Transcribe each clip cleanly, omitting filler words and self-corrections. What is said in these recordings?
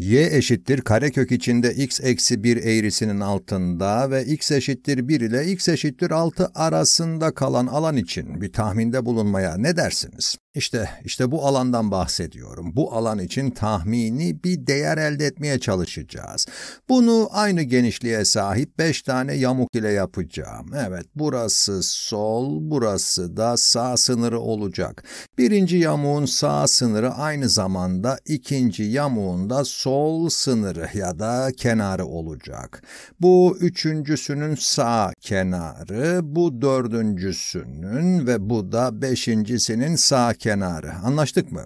y eşittir karekök içinde x eksi 1 eğrisinin altında ve x eşittir 1 ile x eşittir 6 arasında kalan alan için bir tahminde bulunmaya ne dersiniz? İşte bu alandan bahsediyorum. Bu alan için tahmini bir değer elde etmeye çalışacağız. Bunu aynı genişliğe sahip 5 tane yamuk ile yapacağım. Evet, burası sol, burası da sağ sınırı olacak. Birinci yamuğun sağ sınırı aynı zamanda ikinci yamuğun da sol sınırı ya da kenarı olacak. Bu üçüncüsünün sağ kenarı, bu dördüncüsünün ve bu da beşincisinin sağ kenarı. Anlaştık mı?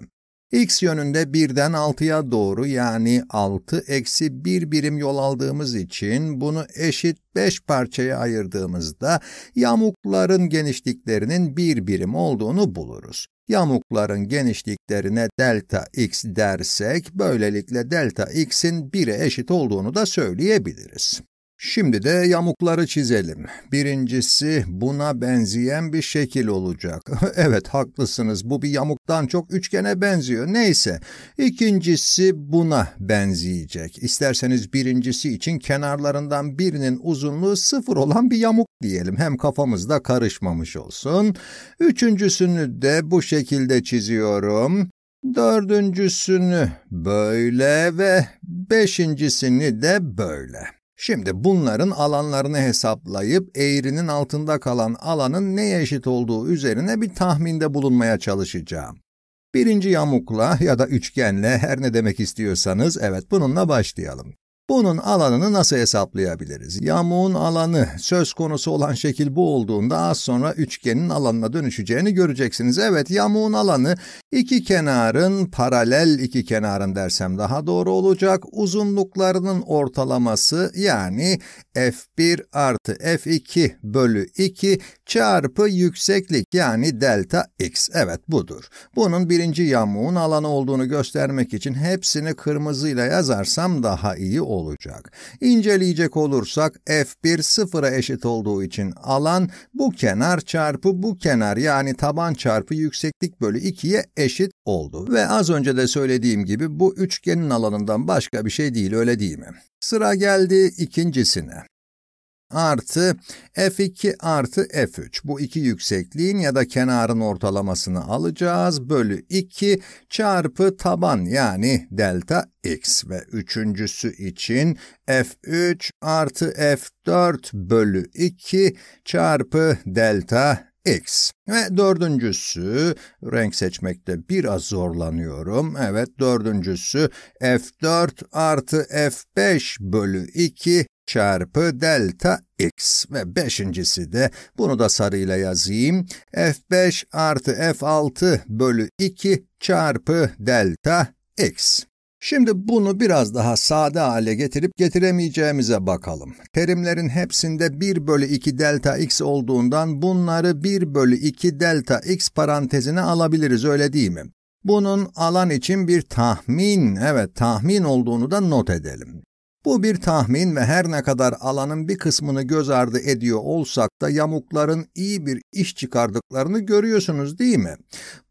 X yönünde 1'den 6'ya doğru, yani 6 eksi 1 birim yol aldığımız için bunu eşit 5 parçaya ayırdığımızda yamukların genişliklerinin 1 birim olduğunu buluruz. Yamukların genişliklerine delta x dersek, böylelikle delta x'in 1'e eşit olduğunu da söyleyebiliriz. Şimdi de yamukları çizelim. Birincisi buna benzeyen bir şekil olacak. Evet, haklısınız, bu bir yamuktan çok üçgene benziyor. Neyse, ikincisi buna benzeyecek. İsterseniz birincisi için kenarlarından birinin uzunluğu 0 olan bir yamuk diyelim. Hem kafamızda karışmamış olsun. Üçüncüsünü de bu şekilde çiziyorum. Dördüncüsünü böyle ve beşincisini de böyle. Şimdi bunların alanlarını hesaplayıp eğrinin altında kalan alanın neye eşit olduğu üzerine bir tahminde bulunmaya çalışacağım. Birinci yamukla ya da üçgenle, her ne demek istiyorsanız, evet, bununla başlayalım. Bunun alanını nasıl hesaplayabiliriz? Yamuğun alanı söz konusu olan şekil bu olduğunda az sonra üçgenin alanına dönüşeceğini göreceksiniz. Evet, yamuğun alanı iki kenarın, paralel iki kenarın dersem daha doğru olacak, uzunluklarının ortalaması, yani f1 artı f2 bölü 2 çarpı yükseklik, yani delta x. Evet, budur. Bunun birinci yamuğun alanı olduğunu göstermek için hepsini kırmızıyla yazarsam daha iyi olur. İnceleyecek olursak f1 sıfıra eşit olduğu için alan bu kenar çarpı bu kenar, yani taban çarpı yükseklik bölü 2'ye eşit oldu. Ve az önce de söylediğim gibi bu üçgenin alanından başka bir şey değil, öyle değil mi? Sıra geldi ikincisine. Artı f2 artı f3. Bu iki yüksekliğin ya da kenarın ortalamasını alacağız. Bölü 2 çarpı taban, yani delta x. Ve üçüncüsü için f3 artı f4 bölü 2 çarpı delta x. Ve dördüncüsü, renk seçmekte biraz zorlanıyorum. Evet, dördüncüsü f4 artı f5 bölü 2 çarpı delta x. Ve beşincisi de, bunu da sarıyla yazayım, f5 artı f6 bölü 2 çarpı delta x. Şimdi bunu biraz daha sade hale getirip getiremeyeceğimize bakalım. Terimlerin hepsinde 1 bölü 2 delta x olduğundan bunları 1 bölü 2 delta x parantezine alabiliriz, öyle değil mi? Bunun alan için bir tahmin, evet, tahmin olduğunu da not edelim. Bu bir tahmin ve her ne kadar alanın bir kısmını göz ardı ediyor olsak da yamukların iyi bir iş çıkardıklarını görüyorsunuz değil mi?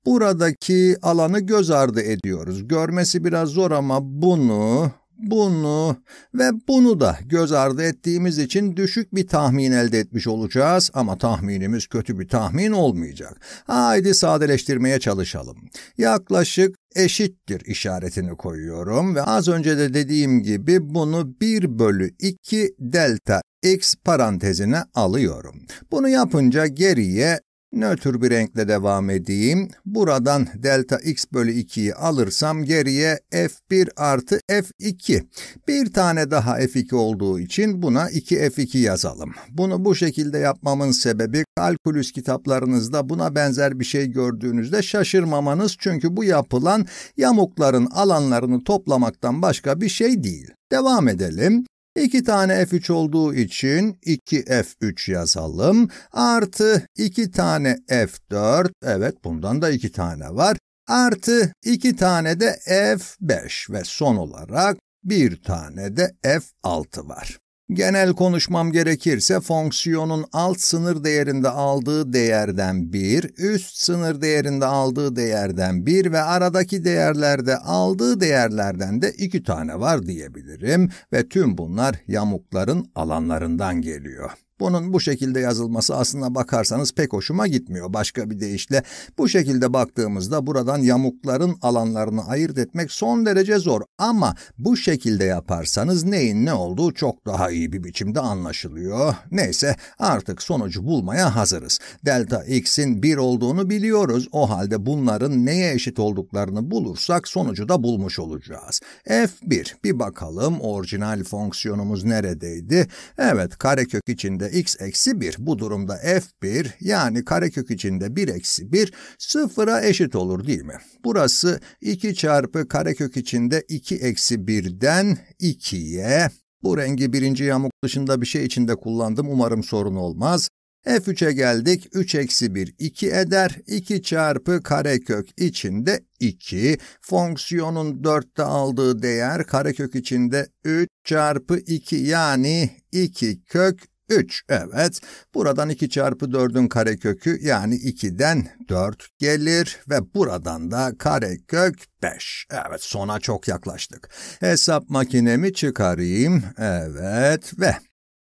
Buradaki alanı göz ardı ediyoruz. Görmesi biraz zor ama bunu, bunu ve bunu da göz ardı ettiğimiz için düşük bir tahmin elde etmiş olacağız ama tahminimiz kötü bir tahmin olmayacak. Haydi sadeleştirmeye çalışalım. Yaklaşık eşittir işaretini koyuyorum ve az önce de dediğim gibi bunu 1 bölü 2 delta x parantezine alıyorum. Bunu yapınca geriye nötr bir renkle devam edeyim. Buradan delta x bölü 2'yi alırsam geriye f1 artı f2. Bir tane daha f2 olduğu için buna 2f2 yazalım. Bunu bu şekilde yapmamın sebebi, kalkülüs kitaplarınızda buna benzer bir şey gördüğünüzde şaşırmamanız, çünkü bu yapılan yamukların alanlarını toplamaktan başka bir şey değil. Devam edelim. 2 tane f3 olduğu için 2f3 yazalım. Artı 2 tane f4. Evet, bundan da 2 tane var. Artı 2 tane de f5 ve son olarak 1 tane de f6 var. Genel konuşmam gerekirse fonksiyonun alt sınır değerinde aldığı değerden 1, üst sınır değerinde aldığı değerden 1 ve aradaki değerlerde aldığı değerlerden de 2 tane var diyebilirim ve tüm bunlar yamukların alanlarından geliyor. Bunun bu şekilde yazılması aslına bakarsanız pek hoşuma gitmiyor. Başka bir deyişle bu şekilde baktığımızda buradan yamukların alanlarını ayırt etmek son derece zor. Ama bu şekilde yaparsanız neyin ne olduğu çok daha iyi bir biçimde anlaşılıyor. Neyse, artık sonucu bulmaya hazırız. Delta x'in 1 olduğunu biliyoruz. O halde bunların neye eşit olduklarını bulursak sonucu da bulmuş olacağız. F1. Bir bakalım orijinal fonksiyonumuz neredeydi? Evet, karekök içinde x eksi 1, bu durumda f1 yani karekök içinde 1 eksi 1 sıfıra eşit olur değil mi? Burası 2 çarpı karekök içinde 2 eksi 1'den 2'ye. Bu rengi birinci yamuk dışında bir şey içinde kullandım, umarım sorun olmaz. F3'e geldik, 3 eksi 1 2 eder, 2 çarpı karekök içinde 2, fonksiyonun 4'te aldığı değer karekök içinde 3 çarpı 2 yani 2 kök 3, evet. Buradan 2 çarpı 4'ün karekökü yani 2'den 4 gelir ve buradan da karekök 5. Evet, sona çok yaklaştık. Hesap makinemi çıkarayım. Evet ve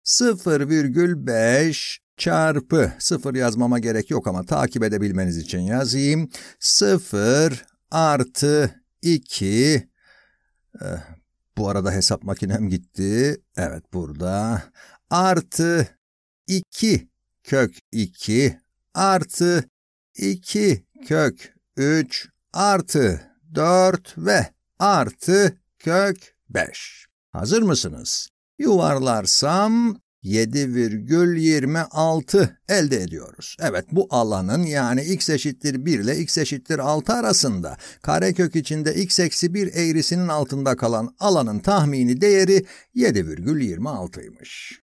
0,5 çarpı, 0 yazmama gerek yok ama takip edebilmeniz için yazayım. 0 artı 2, bu arada hesap makinem gitti. Evet, burada. Artı 2 kök 2 artı 2 kök 3 artı 4 ve artı kök 5. Hazır mısınız? Yuvarlarsam 7,26 elde ediyoruz. Evet, bu alanın yani x eşittir 1 ile x eşittir 6 arasında karekök içinde x eksi 1 eğrisinin altında kalan alanın tahmini değeri 7,26'ymış.